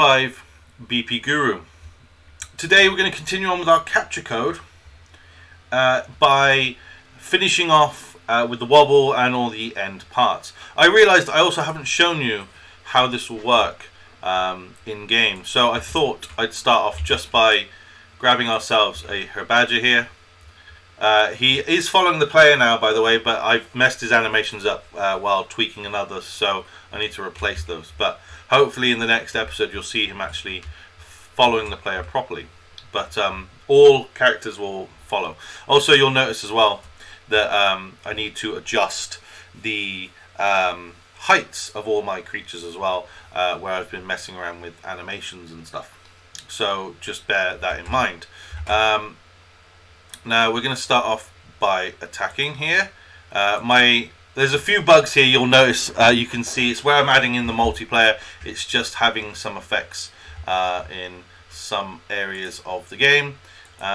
5 BP Guru. Today we're going to continue on with our capture code by finishing off with the wobble and all the end parts. I realised I also haven't shown you how this will work in game, so I thought I'd start off just by grabbing ourselves a Herbadger here. He is following the player now, by the way, but I've messed his animations up while tweaking another, so I need to replace those. But hopefully in the next episode you'll see him actually following the player properly. But all characters will follow. Also, you'll notice as well that I need to adjust the heights of all my creatures as well, where I've been messing around with animations and stuff. So just bear that in mind. Now we're going to start off by attacking here. There's a few bugs here you'll notice. You can see it's where I'm adding in the multiplayer. It's just having some effects in some areas of the game. But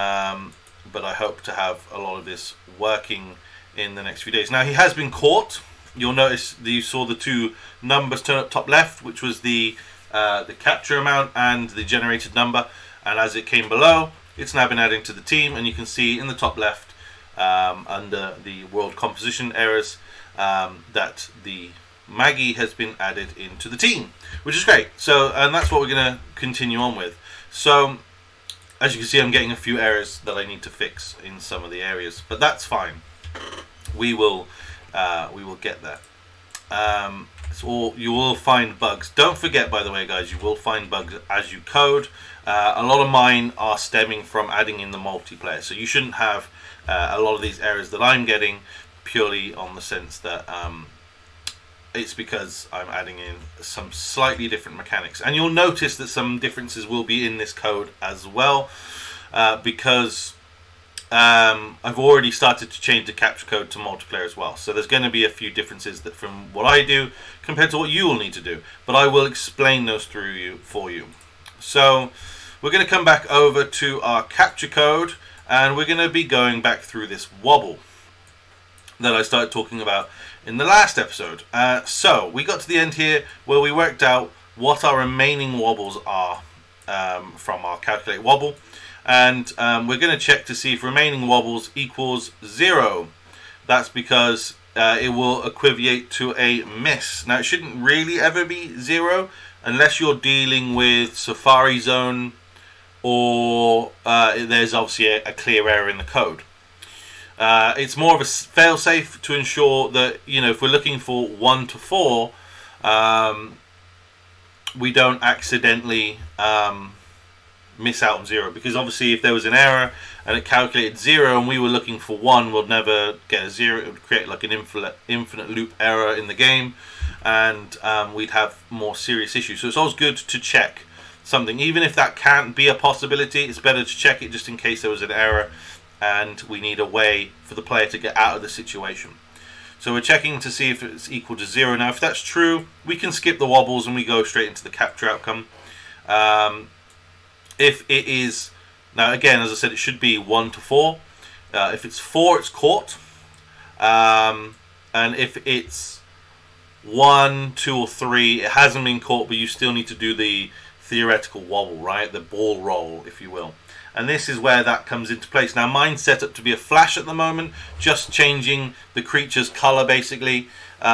I hope to have a lot of this working in the next few days. Now he has been caught. You'll notice that you saw the two numbers turn up top left, which was the capture amount and the generated number. And as it came below, it's now been adding to the team, and you can see in the top left under the world composition errors that the Maggie has been added into the team, which is great. So, and that's what we're going to continue on with. So, as you can see, I'm getting a few errors that I need to fix in some of the areas, but that's fine. We will get there. You will find bugs. Don't forget, by the way, guys, you will find bugs as you code. A lot of mine are stemming from adding in the multiplayer, so you shouldn't have a lot of these errors that I'm getting, purely on the sense that it's because I'm adding in some slightly different mechanics. And you'll notice that some differences will be in this code as well, because I've already started to change the capture code to multiplayer as well. So there's going to be a few differences that from what I do compared to what you will need to do. But I will explain those for you. So we're going to come back over to our capture code, and we're going to be going back through this wobble that I started talking about in the last episode. So we got to the end here where we worked out what our remaining wobbles are from our calculate wobble. And we're going to check to see if remaining wobbles equals 0. That's because it will equivocate to a miss. Now, it shouldn't really ever be 0 unless you're dealing with Safari Zone or there's obviously a clear error in the code. It's more of a fail-safe to ensure that, you know, if we're looking for 1 to 4, we don't accidentally miss out on 0, because obviously if there was an error and it calculated 0 and we were looking for 1, we'll never get a 0. It would create like an infinite loop error in the game, and we'd have more serious issues. So it's always good to check something, even if that can't be a possibility. It's better to check it just in case there was an error and we need a way for the player to get out of the situation. So we're checking to see if it's equal to 0. Now if that's true, we can skip the wobbles and we go straight into the capture outcome. If it is, now again, as I said, it should be 1 to 4. If it's 4, it's caught. And if it's 1, 2, or 3, it hasn't been caught, but you still need to do the theoretical wobble, right? The ball roll, if you will. And this is where that comes into place. Now mine's set up to be a flash at the moment, just changing the creature's color basically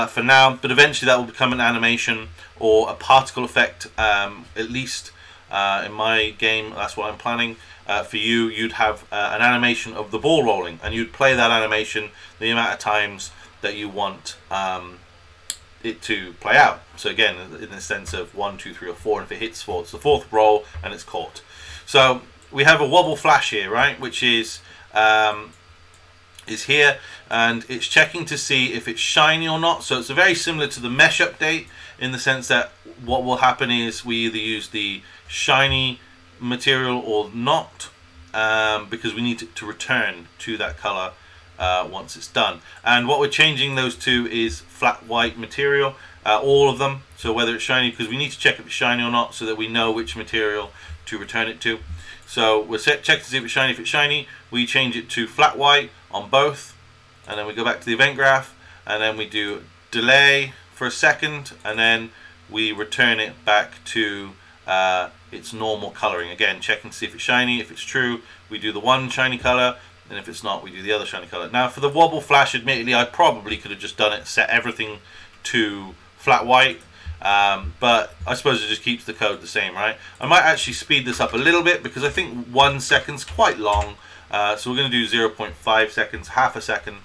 for now, but eventually that will become an animation or a particle effect, at least in my game, that's what I'm planning. For you, you'd have an animation of the ball rolling, and you'd play that animation the amount of times that you want it to play out. So again, in the sense of 1, 2, 3, or 4, and if it hits 4, it's the 4th roll, and it's caught. So we have a wobble flash here, right, which is here, and it's checking to see if it's shiny or not. So it's very similar to the mesh update in the sense that what will happen is we either use the shiny material or not, because we need it to return to that color once it's done. And what we're changing those to is flat white material, all of them. So whether it's shiny, because we need to check if it's shiny or not so that we know which material to return it to. So we'll check to see if it's shiny. If it's shiny, we change it to flat white on both, and then we go back to the event graph, and then we do delay for a second, and then we return it back to its normal colouring. Again, checking to see if it's shiny. If it's true, we do the one shiny colour, and if it's not, we do the other shiny colour. Now, for the wobble flash, admittedly, I probably could have just done it, set everything to flat white, but I suppose it just keeps the code the same, right? I might actually speed this up a little bit because I think 1 second's quite long, so we're going to do 0.5 seconds, half a second.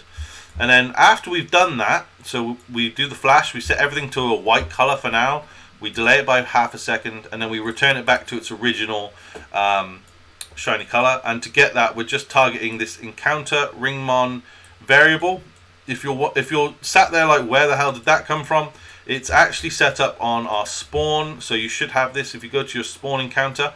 And then after we've done that, so we do the flash, we set everything to a white colour for now, we delay it by half a second, and then we return it back to its original shiny colour. And to get that, we're just targeting this encounter Ringmon variable. If you're sat there like, where the hell did that come from? It's actually set up on our spawn, so you should have this if you go to your spawn encounter.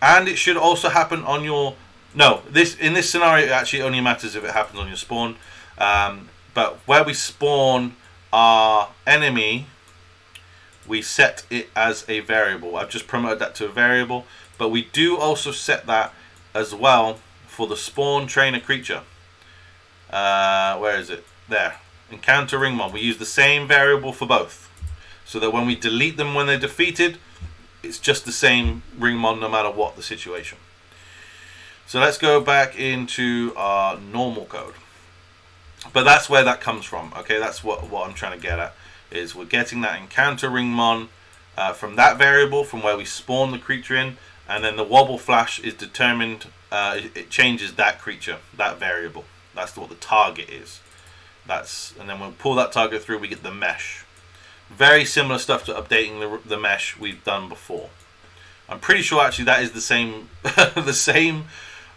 And it should also happen on your... No, this in this scenario, it actually only matters if it happens on your spawn. But where we spawn our enemy, we set it as a variable. I've just promoted that to a variable, but we do also set that as well for the spawn trainer creature. Where is it? There. Encounter Ringmon. We use the same variable for both, so that when we delete them when they're defeated, it's just the same Ringmon no matter what the situation. So let's go back into our normal code. But that's where that comes from, okay? That's what I'm trying to get at, is we're getting that encounter Ringmon from that variable, from where we spawn the creature in, and then the wobble flash is determined, it changes that creature, that variable. That's what the target is. And then we'll pull that target through, we get the mesh. Very similar stuff to updating the mesh we've done before. I'm pretty sure actually that is the same, the same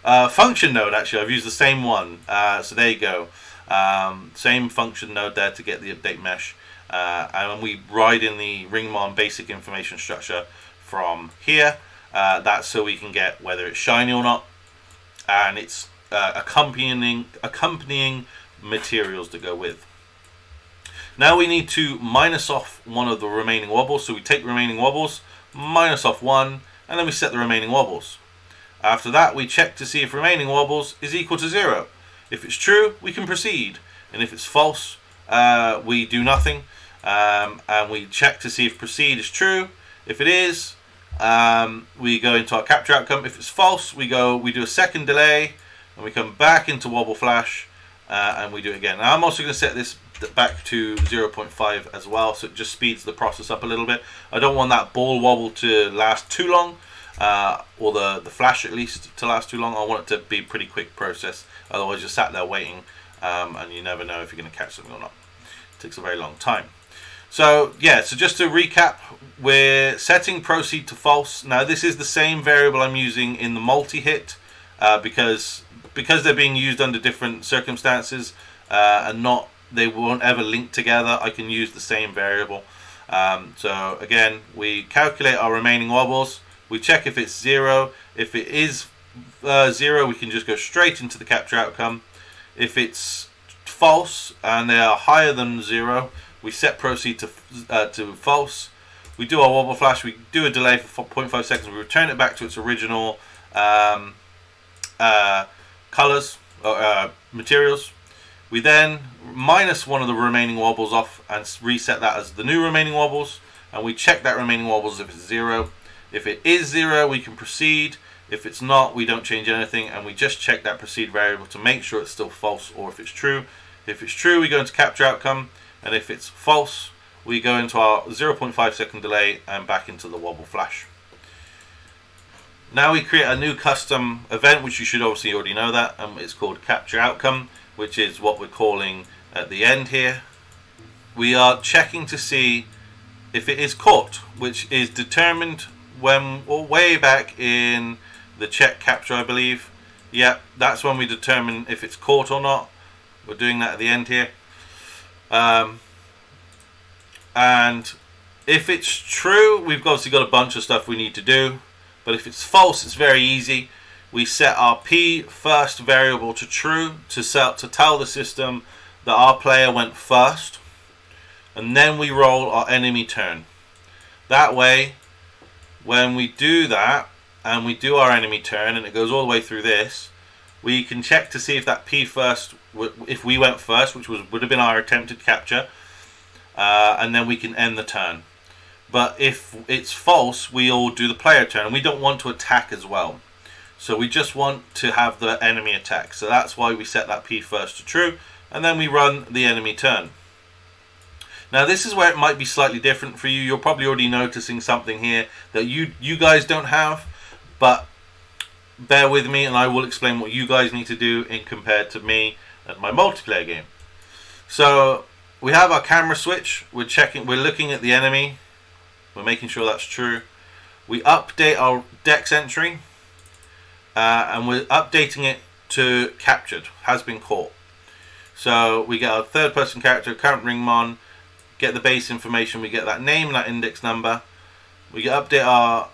function node actually. I've used the same one, so there you go. Same function node there to get the update mesh, and we ride in the Ringmon basic information structure from here. That's so we can get whether it's shiny or not, and it's accompanying materials to go with. Now we need to minus off one of the remaining wobbles, so we take remaining wobbles, minus off one, and then we set the remaining wobbles. After that, we check to see if remaining wobbles is equal to 0. If it's true, we can proceed, and if it's false, we do nothing, and we check to see if proceed is true. If it is, we go into our capture outcome. If it's false, we do a second delay, and we come back into wobble flash, and we do it again. Now I'm also going to set this back to 0.5 as well, so it just speeds the process up a little bit. I don't want that ball wobble to last too long. Or the flash at least to last too long. I want it to be a pretty quick process, otherwise you're sat there waiting, and you never know if you're going to catch something or not. It takes a very long time. So yeah, so just to recap, we're setting proceed to false. Now this is the same variable I'm using in the multi-hit, because they're being used under different circumstances, and not they won't ever link together. I can use the same variable. So again, we calculate our remaining wobbles. We check if it's 0. If it is 0, we can just go straight into the capture outcome. If it's false and they are higher than 0, we set proceed to false. We do our wobble flash. We do a delay for 0.5 seconds. We return it back to its original colors or materials. We then minus one of the remaining wobbles off and reset that as the new remaining wobbles. And we check that remaining wobbles if it's 0. If it is 0, we can proceed. If it's not, we don't change anything, and we just check that proceed variable to make sure it's still false or if it's true. If it's true, we go into capture outcome, and if it's false, we go into our 0.5 second delay and back into the wobble flash. Now we create a new custom event, which you should obviously already know that, and it's called capture outcome, which is what we're calling at the end here. We are checking to see if it is caught, which is determined when, or way back in the check capture, I believe. Yeah, that's when we determine if it's caught or not. We're doing that at the end here. And if it's true, we've obviously got a bunch of stuff we need to do. But if it's false, it's very easy. We set our P first variable to true to tell the system that our player went first. And then we roll our enemy turn. That way, when we do that and we do our enemy turn and it goes all the way through this, we can check to see if that P first, if we went first, which would have been our attempted capture, and then we can end the turn. But if it's false, we'll do the player turn, and we don't want to attack as well. So we just want to have the enemy attack. So that's why we set that P first to true, and then we run the enemy turn. Now this is where it might be slightly different for you. You're probably already noticing something here that you guys don't have, but bear with me and I will explain what you guys need to do in compared to me and my multiplayer game. So we have our camera switch. We're looking at the enemy. We're making sure that's true. We update our dex entry, and we're updating it to captured, has been caught. So we get our third person character, current Ringmon, get the base information, we get that name, that index number. We get update our,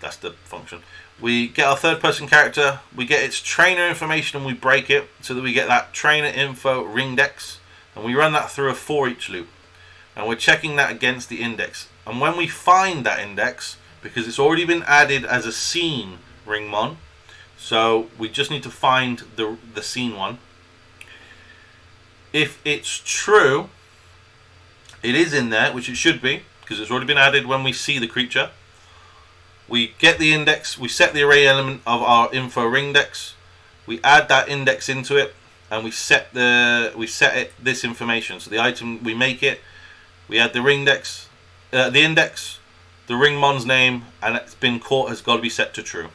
that's the function. We get our third person character, we get its trainer information, and we break it so that we get that trainer info Ringdex, and we run that through a for each loop. And we're checking that against the index. And when we find that index, because it's already been added as a seen Ringmon, so we just need to find the seen one. If it's true, it is in there, which it should be, because it's already been added when we see the creature. We get the index, we set the array element of our info Ringdex, we add that index into it, and we set this information. So the item, we make it, we add the Ringdex, the index, the Ringmon's name, and it's been caught has got to be set to true.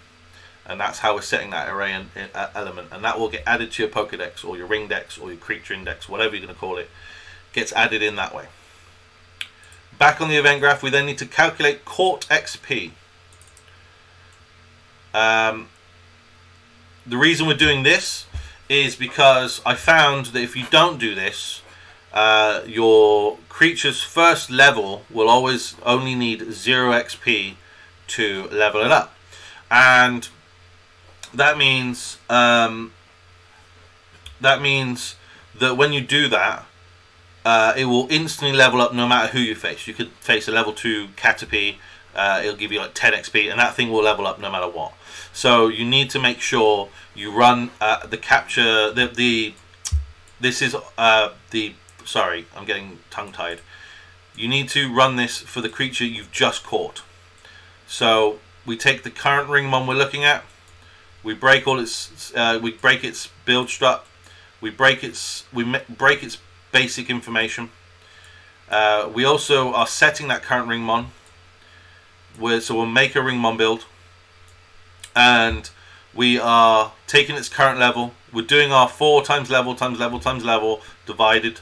And that's how we're setting that array element. And that will get added to your Pokedex, or your Ringdex, or your creature index, whatever you're going to call it. Gets added in that way. Back on the event graph, we then need to calculate caught XP. The reason we're doing this is because I found that if you don't do this, your creature's first level will always only need 0 XP to level it up, and that means that when you do that, it will instantly level up no matter who you face. You could face a level 2 Caterpie, it'll give you like 10 XP, and that thing will level up no matter what. So you need to make sure you run Sorry, I'm getting tongue-tied. You need to run this for the creature you've just caught. So we take the current Ringmon we're looking at. We break all its. We break its build strut. We break its. We break its basic information. We also are setting that current Ringmon. So we'll make a Ringmon build, and we are taking its current level. We're doing our 4 times level divided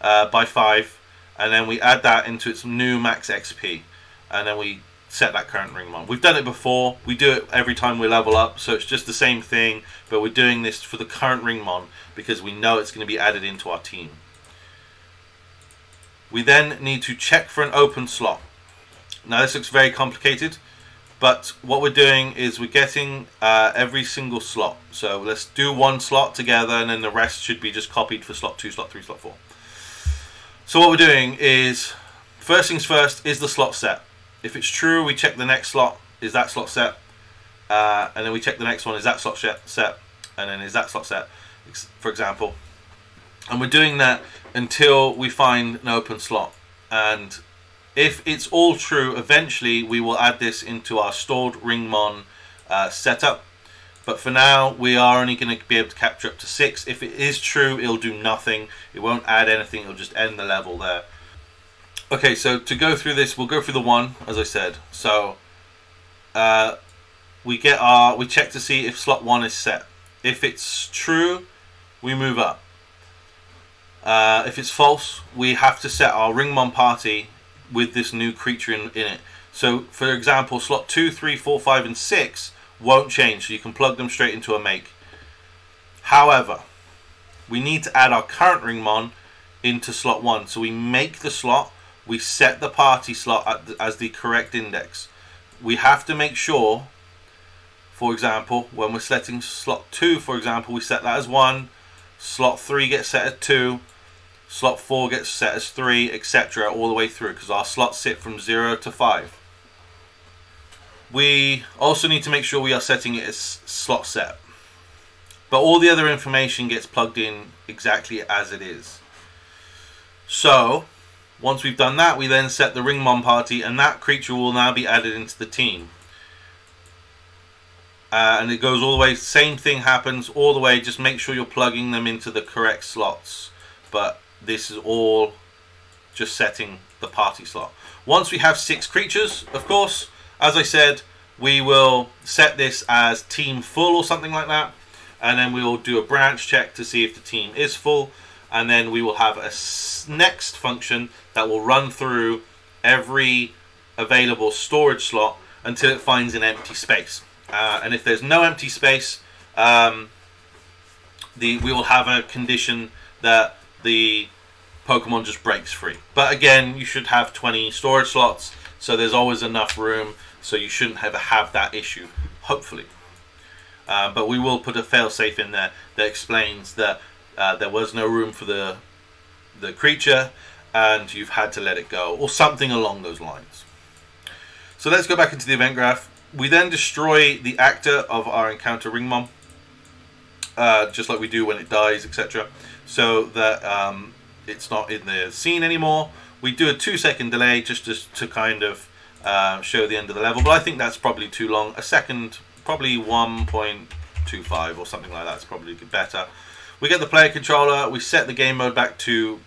by 5, and then we add that into its new max XP, and then we set that current Ringmon. We've done it before, we do it every time we level up, so it's just the same thing, but we're doing this for the current Ringmon because we know it's going to be added into our team. We then need to check for an open slot. Now this looks very complicated, but what we're doing is we're getting every single slot. So let's do one slot together, and then the rest should be just copied for slot 2, slot 3, slot 4. So what we're doing is, first things first, is the slot set? If it's true, we check the next slot, is that slot set? And then we check the next one, is that slot set? And then is that slot set, for example? And we're doing that until we find an open slot. And if it's all true, eventually we will add this into our stored Ringmon setup. But for now, we are only going to be able to capture up to 6. If it is true, it'll do nothing. It won't add anything. It'll just end the level there. Okay, so to go through this, we'll go through the 1, as I said. So we check to see if slot 1 is set. If it's true, we move up. If it's false, we have to set our Ringmon party with this new creature in it. So, for example, slot 2, 3, 4, 5, and 6... won't change, so you can plug them straight into a make. However, we need to add our current Ringmon into slot 1, so we make the slot, we set the party slot as the correct index. We have to make sure, for example, when we're setting slot 2, for example, we set that as 1, slot 3 gets set as 2, slot 4 gets set as 3, etc., all the way through, because our slots sit from 0 to 5. We also need to make sure we are setting it as slot set. But all the other information gets plugged in exactly as it is. So Once we've done that, we then set the Ringmon party, and that creature will now be added into the team. And it goes all the way, same thing happens all the way, just make sure you're plugging them into the correct slots. But this is all just setting the party slot. Once we have 6 creatures, of course, as I said, we will set this as team full or something like that. And then we will do a branch check to see if the team is full. And then we will have a next function that will run through every available storage slot until it finds an empty space. And if there's no empty space, we will have a condition that the Pokemon just breaks free. But again, you should have 20 storage slots, so there's always enough room, so you shouldn't ever have that issue, hopefully. But we will put a failsafe in there that explains that there was no room for the creature and you've had to let it go, or something along those lines. So let's go back into the event graph. We then destroy the actor of our encounter Ringmon, just like we do when it dies, etc. So that it's not in the scene anymore. We do a 2-second delay just to kind of show the end of the level, but I think that's probably too long. A second, probably 1.25 or something like that is probably better. We get the player controller, we set the game mode back to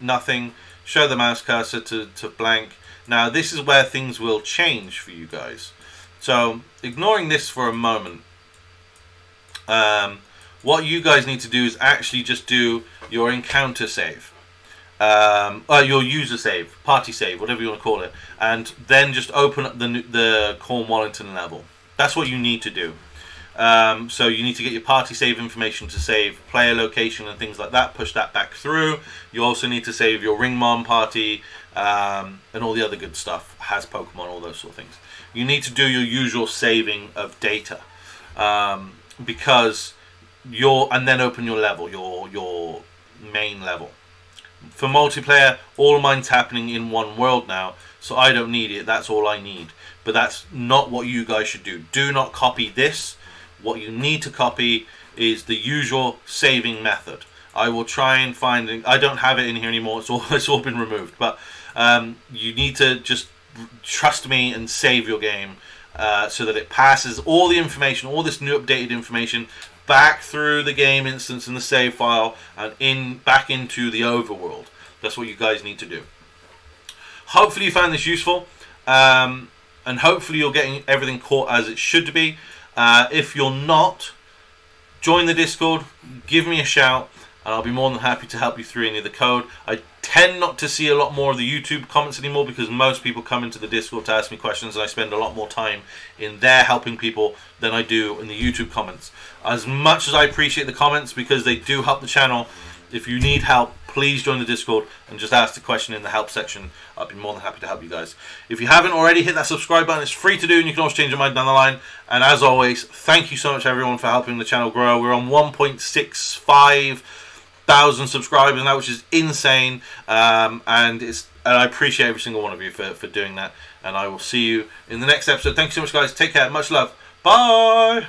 nothing, show the mouse cursor to blank. Now this is where things will change for you guys. So ignoring this for a moment, what you guys need to do is actually just do your encounter save, or your user save, party save, whatever you want to call it, and then just open up the Cornwallington level. That's what you need to do. So you need to get your party save information to save player location and things like that, push that back through. You also need to save your Ringmon party and all the other good stuff, has Pokemon, all those sort of things. You need to do your usual saving of data, because and then open your level, your main level. For multiplayer, all of mine's happening in one world now, so I don't need it, that's all I need. But that's not what you guys should do. Do not copy this. What you need to copy is the usual saving method. I will try and find it. I don't have it in here anymore. It's all been removed. But you need to just trust me and save your game so that it passes all the information, all this new updated information, back through the game instance in the save file and back into the overworld. That's what you guys need to do. Hopefully you found this useful, and hopefully you're getting everything caught as it should be. If you're not, join the Discord, give me a shout, and I'll be more than happy to help you through any of the code. I tend not to see a lot more of the YouTube comments anymore because most people come into the Discord to ask me questions, and I spend a lot more time in there helping people than I do in the YouTube comments. As much as I appreciate the comments because they do help the channel, if you need help, please join the Discord and just ask the question in the help section. I'd be more than happy to help you guys. If you haven't already, hit that subscribe button. It's free to do, and you can always change your mind down the line. And as always, thank you so much, everyone, for helping the channel grow. We're on 1,650,000 subscribers now, which is insane. And I appreciate every single one of you for doing that. And I will see you in the next episode. Thank you so much, guys. Take care. Much love. Bye.